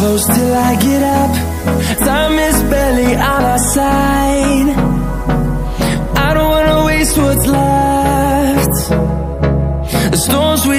Close till I get up, time is barely on our side. I don't wanna waste what's left. The storms we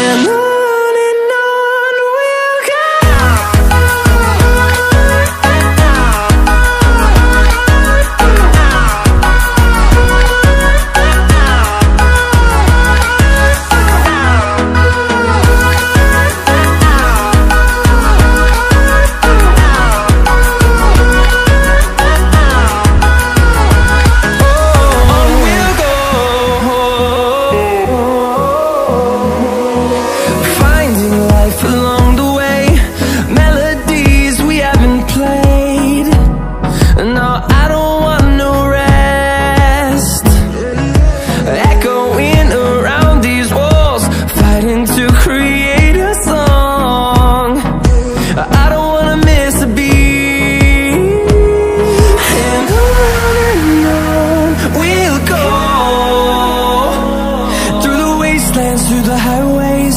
and on we'll go. Through the highways,